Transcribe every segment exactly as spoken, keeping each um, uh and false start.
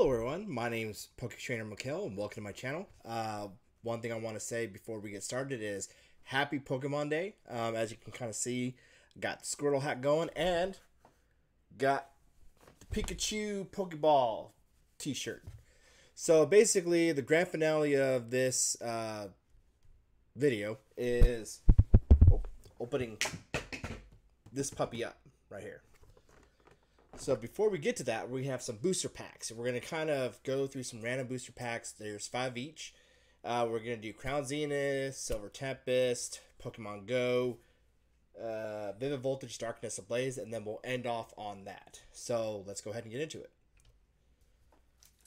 Hello everyone, my name is Poke Trainer Mykal and welcome to my channel. Uh, one thing I want to say before we get started is happy Pokemon Day. Um, as you can kind of see, got the Squirtle hat going and got the Pikachu Pokeball t-shirt. So basically the grand finale of this uh, video is opening this puppy up right here. So before we get to that, we have some booster packs. We're going to kind of go through some random booster packs. There's five each. Uh, we're going to do Crown Zenith, Silver Tempest, Pokemon Go, uh, Vivid Voltage, Darkness Ablaze, and then we'll end off on that. So let's go ahead and get into it.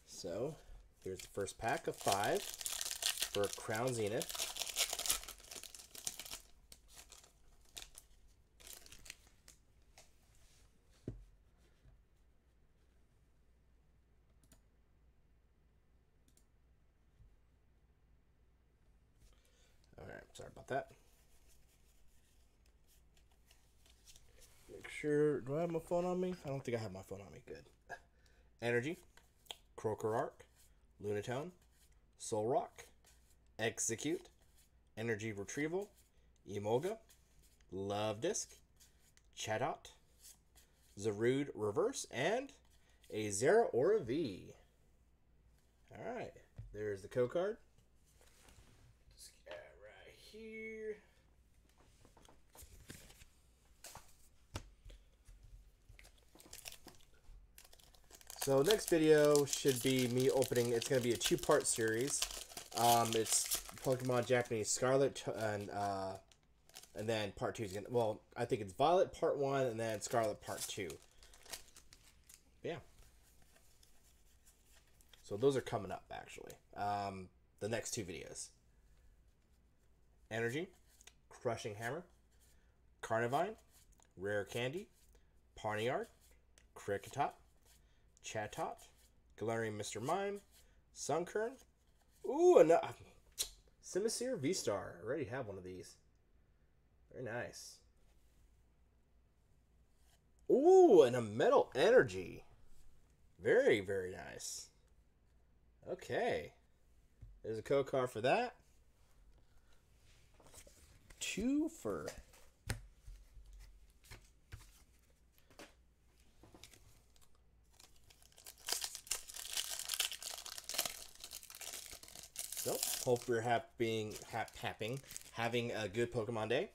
So here's the first pack of five for Crown Zenith. Sorry about that. Make sure, do I have my phone on me? I don't think I have my phone on me. Good. Energy, Crocorark, Lunatone, Solrock, Execute, Energy Retrieval, Emolga, Love Disc, Chatot, Zarude Reverse, and a Zera or a V. Alright, there's the code card. Here, so next video should be me opening. It's going to be a two-part series. Um it's Pokemon Japanese Scarlet and uh and then part two is gonna, well, I think it's Violet part one and then Scarlet part two. Yeah, so those are coming up actually, um the next two videos. Energy, Crushing Hammer, Carnivine, Rare Candy, Pawniard, Cricketot, Chatot, Galarian Mister Mime, Sunkern. Ooh, another Simisear V-Star. I already have one of these. Very nice. Ooh, and a Metal Energy. Very, very nice. Okay. There's a code card for that. Two for so hope we're having hap happing having a good Pokemon Day.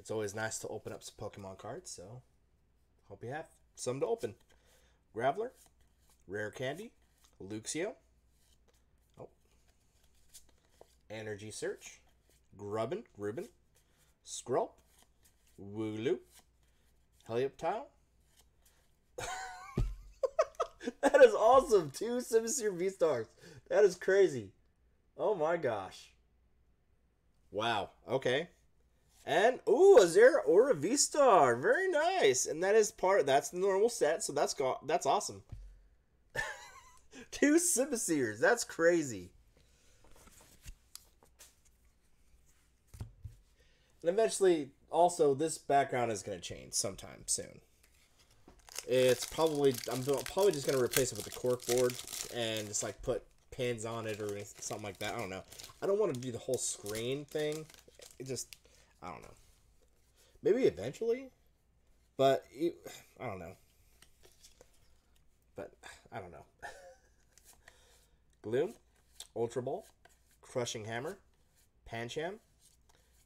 It's always nice to open up some Pokemon cards, so hope you have some to open. Graveler, Rare Candy, Luxio, Energy Search, Grubbin, Rubin, Skrulp, Wooloo, Helioptile. That is awesome. Two Simisear V-Stars. That is crazy. Oh my gosh. Wow. Okay. And, ooh, a Zera or a V-Star. Very nice. And that is part, that's the normal set, so that's, go that's awesome. Two Simisears. That's crazy. And eventually, also, this background is going to change sometime soon. It's probably, I'm probably just going to replace it with a cork board and just like put pins on it or something like that. I don't know. I don't want to do the whole screen thing. It just, I don't know. Maybe eventually, but it, I don't know. But I don't know. Gloom, Ultra Ball, Crushing Hammer, Pancham,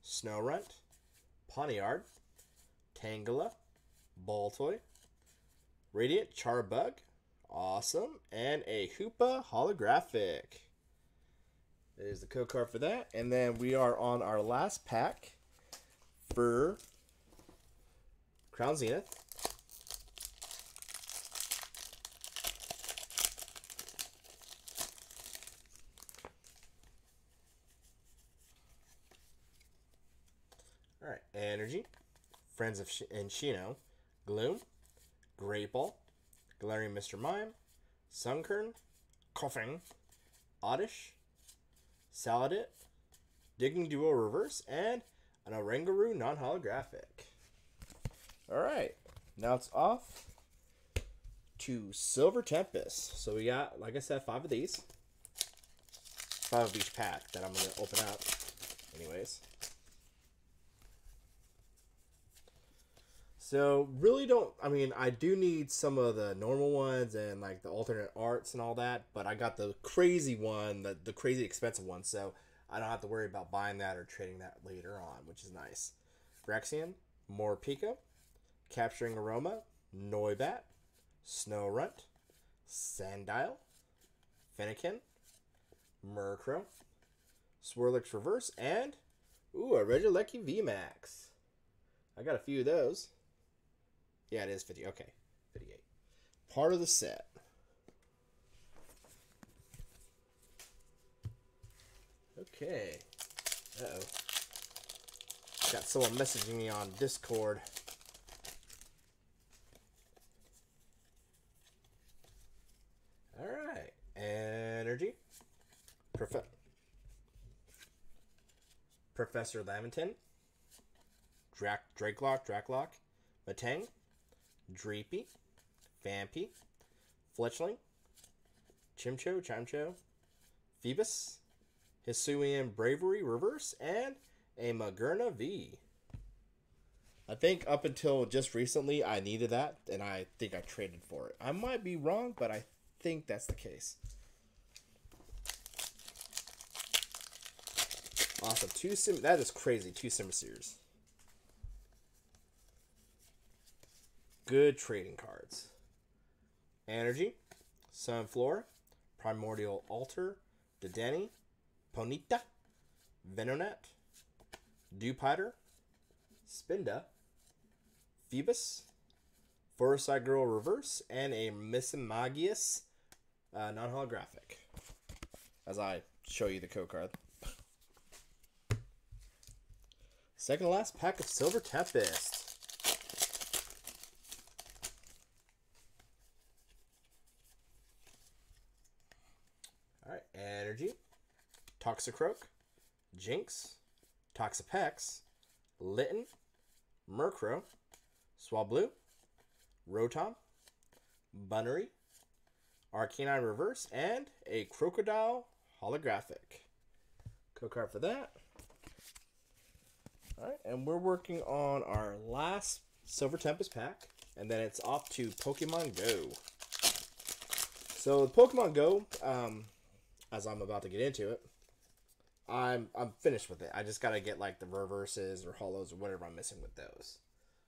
Snowrunt, Pawniard, Tangela, Baltoy, Radiant Charbug, awesome, and a Hoopa holographic. There's the code card for that. And then we are on our last pack for Crown Zenith. Alright, Energy, Friends of Inchino, Gloom, Great Ball, Galarian Mister Mime, Sunkern, Coughing, Oddish, Saladit, Digging Duo Reverse, and an Oranguru non-holographic. Alright, now it's off to Silver Tempest. So we got, like I said, five of these. Five of each pack that I'm going to open up. Anyways. So, really don't, I mean, I do need some of the normal ones and, like, the alternate arts and all that, but I got the crazy one, the, the crazy expensive one, so I don't have to worry about buying that or trading that later on, which is nice. Graxian, Morpeko, Capturing Aroma, Noibat, Snowrunt, Sandile, Fennekin, Murkrow, Swirlix Reverse, and, ooh, a Regieleki V max. I got a few of those. Yeah, it is fifty. Okay, fifty-eight. Part of the set. Okay. Uh-oh. Got someone messaging me on Discord. All right. Energy. Prof- Professor Lavington. Drak Drakelock. Draklock. Metang. Dreepy, Vampy, Fletchling, Chimcho, Chimcho, Phoebus, Hisuian Bravery Reverse, and a Magerna V. I think up until just recently I needed that, and I think I traded for it. I might be wrong, but I think that's the case. Awesome. Two sim that is crazy. Two Simsears. Good trading cards. Energy, Sunflora, Primordial Altar, Dedenne, Ponyta, Venonat, Dewpider, Spinda, Phoebus, Forest-Side Girl Reverse, and a Misamagius uh, non-holographic. As I show you the code card. Second to last pack of Silver Tempest. Energy, Toxicroak, Jinx, Toxapex, Litten, Murkrow, Swablu, Rotom, Bunnery, Arcanine Reverse, and a Crocodile Holographic. Code card for that. Alright, and we're working on our last Silver Tempest pack, and then it's off to Pokemon Go. So, Pokemon Go, um... as I'm about to get into it, I'm I'm finished with it. I just gotta get like the reverses or hollows or whatever I'm missing with those.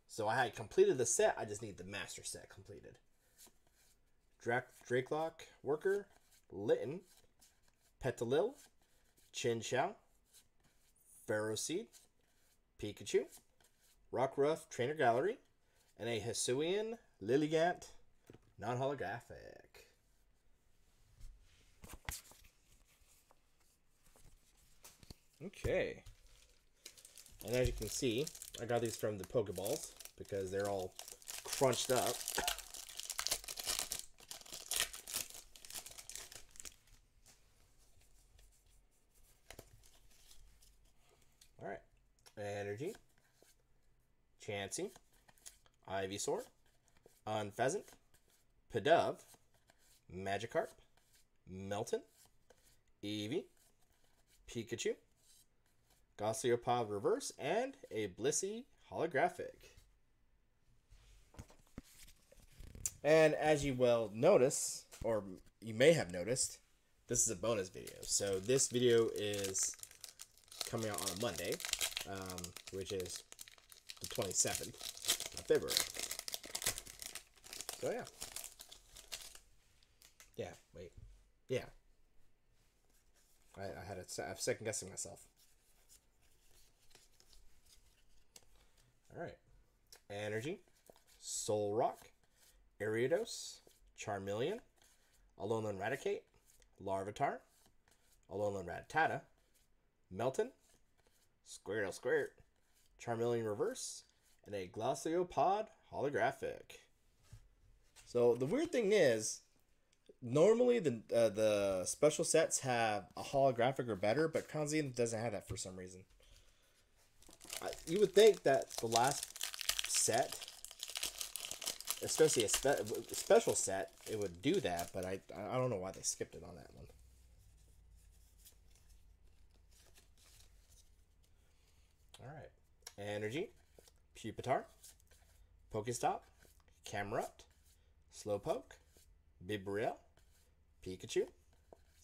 So I had completed the set. I just need the master set completed. Drak Drakelock, Worker, Litten, Petalil, Chinchou, Ferroseed, Pikachu, Rockruff Trainer Gallery, and a Hisuian Lilligant non-holographic. Okay, and as you can see, I got these from the Pokeballs because they're all crunched up. All right, Energy, Chansey, Ivysaur, Unpheasant, Pidove, Magikarp, Melton, Eevee, Pikachu, Gossiopod Reverse, and a Blissey Holographic. And as you well notice, or you may have noticed, this is a bonus video. So this video is coming out on a Monday, um, which is the twenty-seventh of February. So yeah. Yeah, wait. Yeah. I, I had a, I was second guessing myself. All right, Energy, Solrock, Ariados, Charmeleon, Alolan Raticate, Larvitar, Alolan Rattata, Melton, Squirtle Squirt, Charmeleon Reverse, and a Glaceopod Holographic. So the weird thing is, normally the uh, the special sets have a holographic or better, but Crown Zenith doesn't have that for some reason. You would think that the last set especially a spe special set, it would do that, but I, I don't know why they skipped it on that one. All right. Energy, Pupitar, Pokestop, Camerupt, Slowpoke, Bibarel, Pikachu,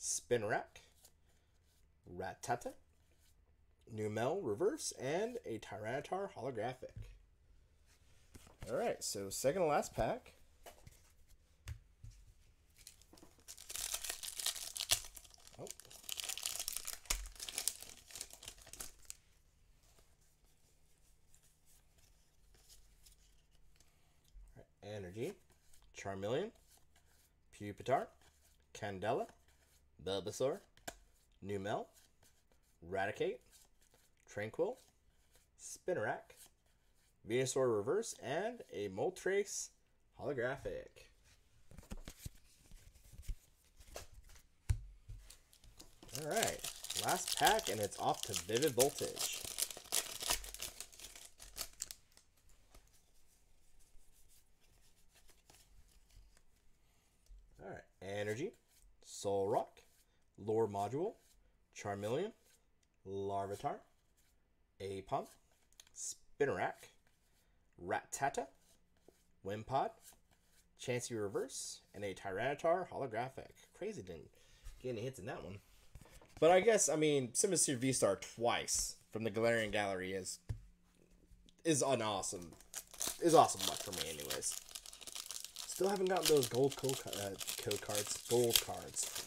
Spinarak, Rattata, Numel Reverse, and a Tyranitar Holographic. All right, so second to last pack. Oh. All right, Energy, Charmeleon, Pupitar, Candela, Bulbasaur, Numel, Raticate, Tranquil, Spinarak, Venusaur Reverse, and a Moltres Holographic. Alright, last pack, and it's off to Vivid Voltage. Alright, Energy, Solrock, Lore Module, Charmeleon, Larvitar, Apom, Spinarak, Rattata, Wimpod, Chansey Reverse, and a Tyranitar Holographic. Crazy didn't get any hits in that one. But I guess, I mean, Simisear V-Star twice from the Galarian Gallery is is an awesome, is awesome luck for me anyways. Still haven't gotten those gold code, uh, code cards. Gold cards.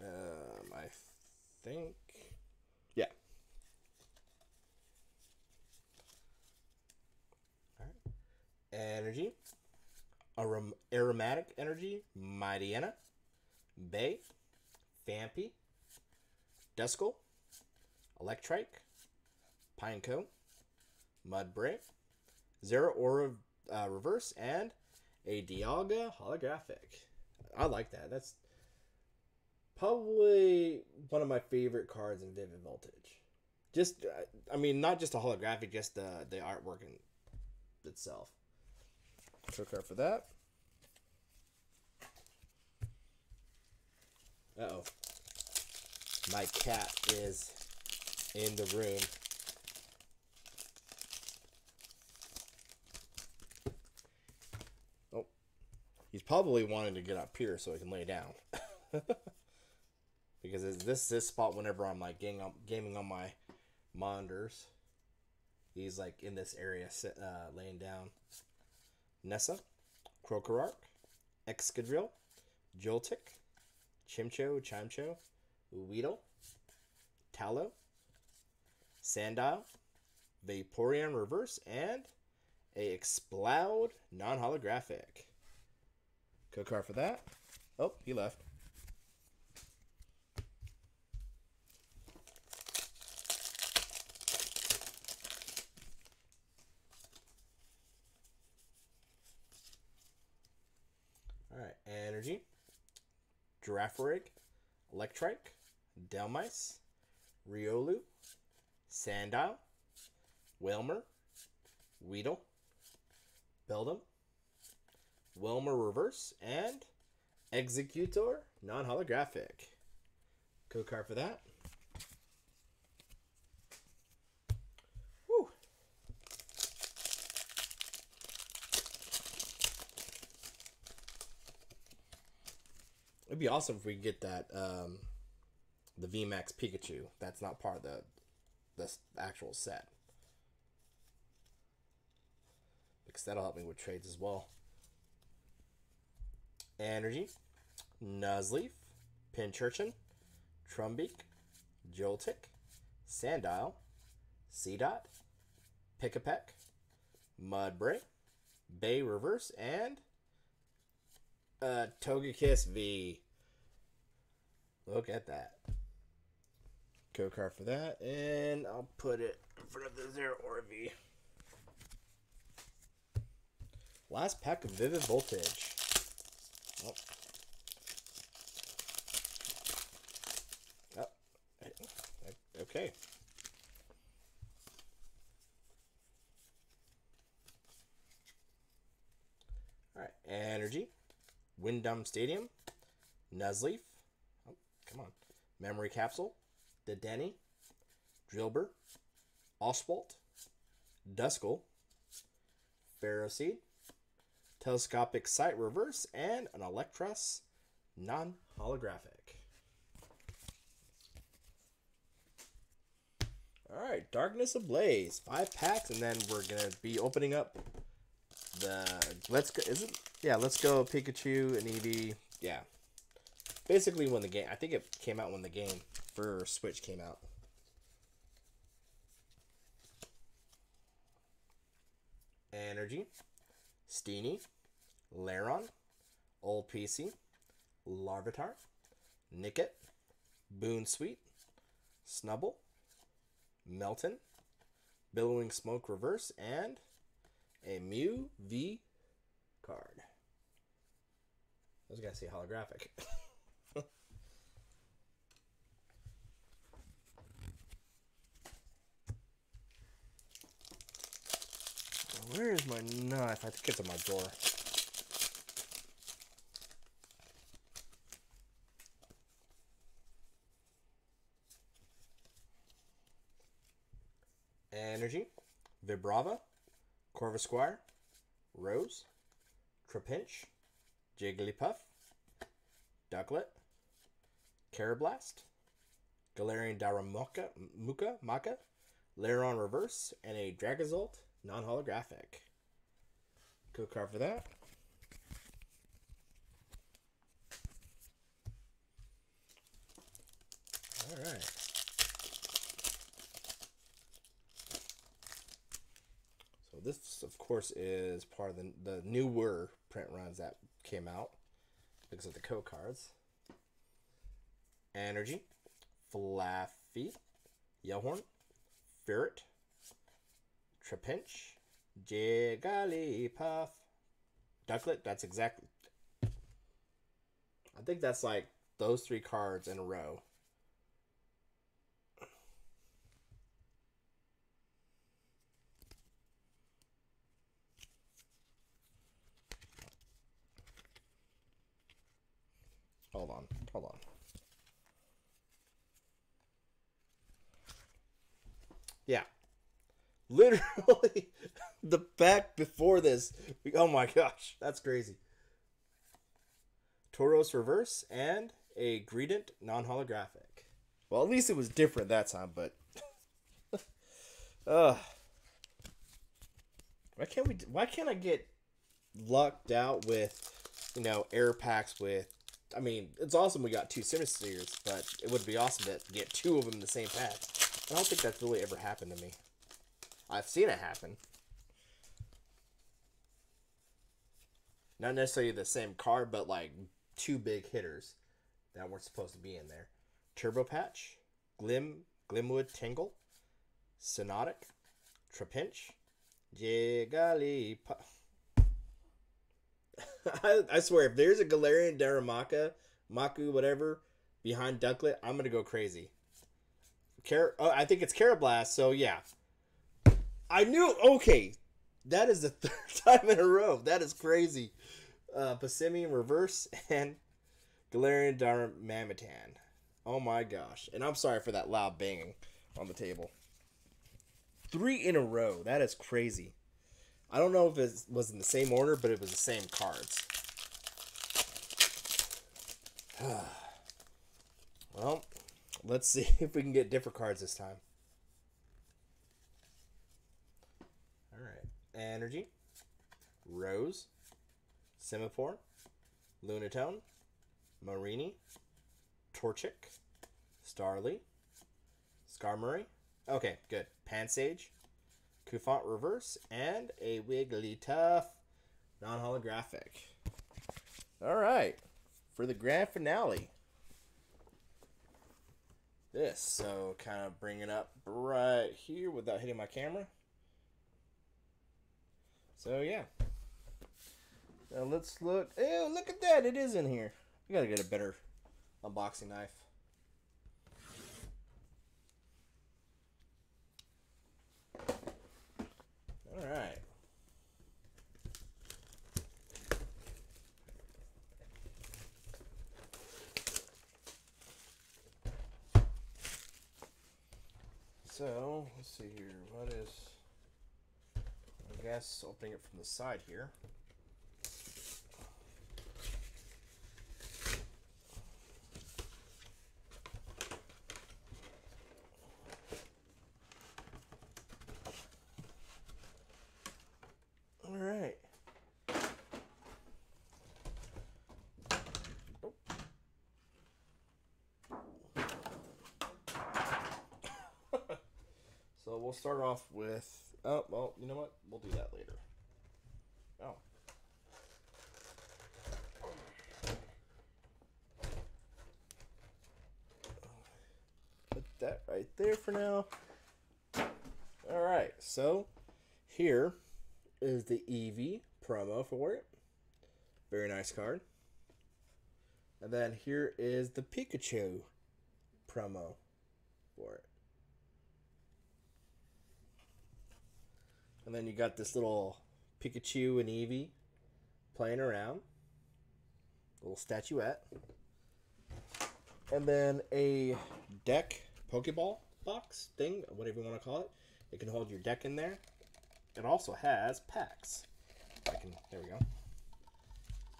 Um, I think... Yeah. Energy, Arom Aromatic Energy, Mightyena, Bay, Phanpy, Duskull, Electrike, Pineco, Mudbray, Zeraora uh, Reverse, and a Dialga Holographic. I like that. That's probably one of my favorite cards in Vivid Voltage. Just, I mean, not just a holographic, just the, the artwork in itself. Card for that. Uh oh. My cat is in the room. Oh. He's probably wanting to get up here so he can lay down. Because it's this this spot whenever I'm like getting up, gaming on my monitors. He's like in this area sit, uh, laying down. Nessa, Krokorok, Excadrill, Joltik, Chimcho, Chimcho, Weedle, Tallow, Sandile, Vaporeon Reverse, and a Exploud non-holographic. Good card for that. Oh, he left. Energy, Girafarig, Electrike, Delmice, Riolu, Sandile, Whelmer, Weedle, Beldum, Whelmer Reverse, and Executor non-holographic. Code card for that. It'd be awesome if we could get that, um, the V MAX Pikachu. That's not part of the, the actual set. Because that'll help me with trades as well. Energy, Nuzleaf, Pincurchin, Trumbeak, Joltik, Sandile, Seedot, Pikapek, Mudbray, Bay Reverse, and... Uh, Togekiss V. Look at that. Code card for that, and I'll put it in front of the Zeraora V. Last pack of Vivid Voltage. Oh. Oh. Okay. Energy, Windom Stadium, Nuzleaf, oh, come on, Memory Capsule, Dedenne, Drillbur, Oshbolt, Duskull, Ferroseed, Telescopic Sight Reverse, and an Electress non-holographic. Alright, Darkness Ablaze. Five packs, and then we're going to be opening up the... Let's go... Is it? Yeah, Let's Go Pikachu and Eevee. Yeah. Basically when the game... I think it came out when the game for Switch came out. Energy. Steenie. Laron. Old P C. Larvitar. Nickit. Boonsweet. Snubble. Melton, Billowing Smoke Reverse, and a Mew V card. I was going to say holographic. Where is my knife? I think it's in my drawer. Energy, Vibrava, Corvisquire, Rose, Trapinch, Jigglypuff, Ducklet, Carablast, Galarian Darumaka, Muka, Maka, Laron Reverse, and a Dragozolt non-holographic. Good card for that. All right. This, of course, is part of the, the newer print runs that came out because of the code cards. Energy, Flaffy, Yellhorn, Ferret, Trapinch, Jigglypuff, Ducklet. That's exactly... I think that's like those three cards in a row. Hold on, hold on. Yeah. Literally, the pack before this. We, oh my gosh, that's crazy. Tauros Reverse and a Greedent non-holographic. Well, at least it was different that time, but... uh, why can't we... Why can't I get lucked out with, you know, air packs with... I mean, it's awesome we got two Sinisters, but it would be awesome to get two of them in the same pack. I don't think that's really ever happened to me. I've seen it happen. Not necessarily the same card, but like two big hitters that weren't supposed to be in there. Turbo Patch, Glim, Glimwood Tingle, Sinotic, Trapinch, Jigglypuff. I, I swear, if there's a Galarian Darumaka, Maku, whatever, behind Ducklet, I'm going to go crazy. Car oh, I think it's Carablast, so yeah. I knew, okay, that is the third time in a row. That is crazy. Uh, Passimian Reverse and Galarian Darumamatan. Oh my gosh. And I'm sorry for that loud banging on the table. Three in a row. That is crazy. I don't know if it was in the same order, but it was the same cards. Well, let's see if we can get different cards this time. Alright. Energy. Rose. Simipour. Lunatone. Marini. Torchic. Starly. Skarmory. Okay, good. Pansage. Cufant Reverse, and a Wigglytuff non-holographic. All right, for the grand finale. This, so kind of bring it up right here without hitting my camera. So, yeah. Now let's look. Oh, look at that. It is in here. We got to get a better unboxing knife. All right. So, let's see here. What is... I guess opening it from the side here. All right. Oh. So we'll start off with, oh, well, you know what? We'll do that later. Oh. Put that right there for now. All right, so here is the Eevee promo for it. Very nice card. And then here is the Pikachu promo for it. And then you got this little Pikachu and Eevee playing around. Little statuette. And then a deck Pokeball box thing, whatever you want to call it. It can hold your deck in there. It also has packs. I can, there we go.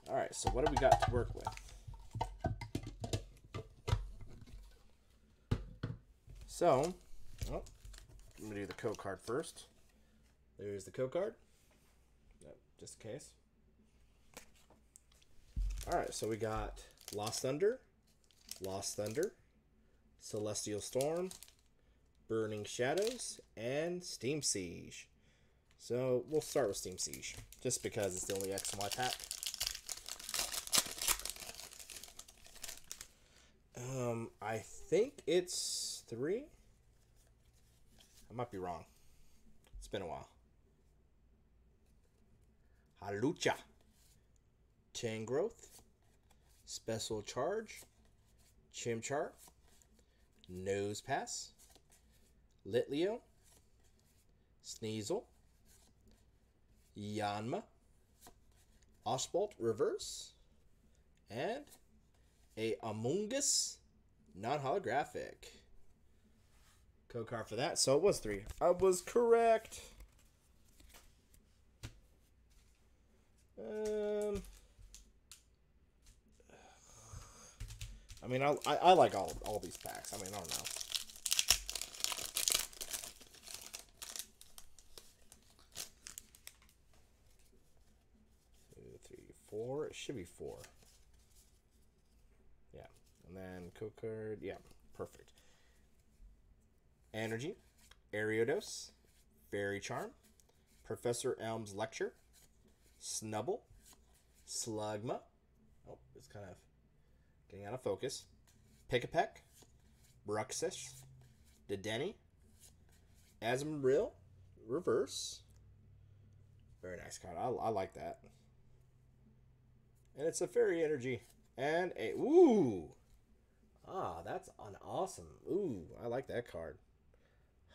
All right, so what do we got to work with? So, oh, I'm gonna do the code card first. There's the code card, oh, just in case. All right, so we got Lost Thunder, Lost Thunder, Celestial Storm, Burning Shadows, and Steam Siege. So we'll start with Steam Siege, just because it's the only X and Y pack. Um, I think it's three. I might be wrong. It's been a while. Halucha, Tangrowth, Special Charge, Chimchar, Nosepass, Litleo, Sneasel, Yanma, Oswald Reverse, and a Amoongus non-holographic. Code card for that, so it was three. I was correct. Um, I mean, I, I, I like all, all these packs. I mean, I don't know. Four, it should be four. Yeah, and then code card, yeah, perfect. Energy, Ariados, Fairy Charm, Professor Elm's Lecture, Snubble, Slugma, oh, it's kind of getting out of focus, Pick-a-Peck, Bruxus, Dedenne, Azumarill, Reverse, very nice card, I, I like that. And it's a fairy energy. And a... Ooh! Ah, that's an awesome... Ooh, I like that card.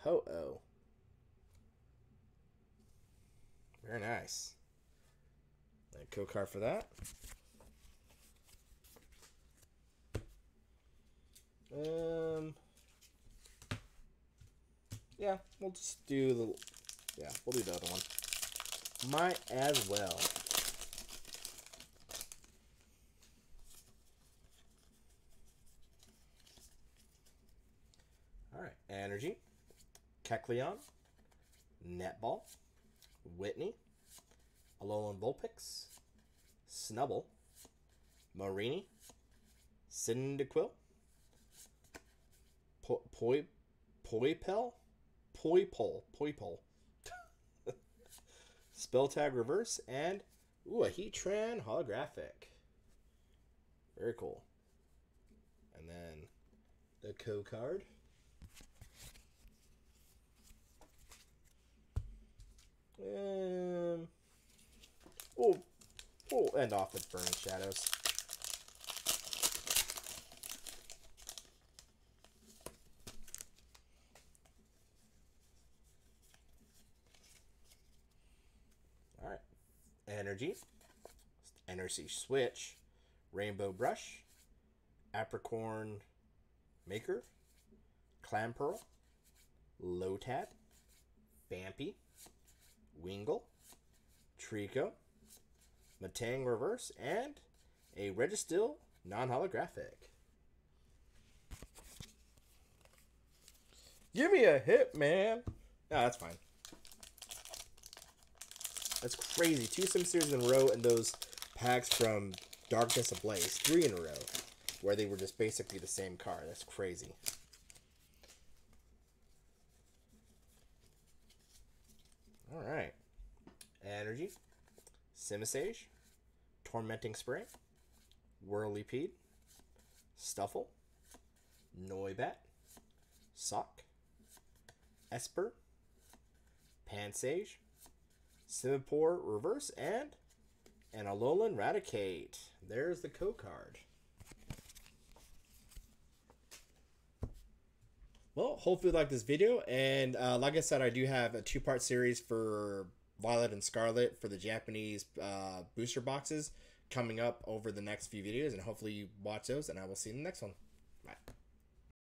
Ho-Oh. Very nice. A cool card for that. Um... Yeah, we'll just do the... Yeah, we'll do the other one. Might as well. Energy, Kecleon, Netball, Whitney, Alolan Vulpix, Snubble, Marini, Cyndaquil, po Poi Poipel, Poipole, Poipole, Spelltag Reverse, and ooh, a Heatran holographic. Very cool. And then the code card. Um, we'll, we'll end off with Burning Shadows. Alright. Energy. Energy Switch. Rainbow Brush. Apricorn Maker. Clamperl. Lotad, Vampy, Wingull, Trico, Metang Reverse, and a Registeel non-holographic. Give me a hit, man. No, that's fine. That's crazy. Two Sim Series in a row and those packs from Darkness Ablaze. Three in a row where they were just basically the same card. That's crazy. Alright. Energy. Simisage. Tormenting Spray. Whirlipede. Stuffle. Noibat. Sock. Esper. Pansage. Sivapore Reverse, and an Alolan Raticate. There's the co-card. Well, hopefully you like this video, and uh, like I said, I do have a two-part series for Violet and Scarlet for the Japanese uh, booster boxes coming up over the next few videos, and hopefully you watch those, and I will see you in the next one. Bye.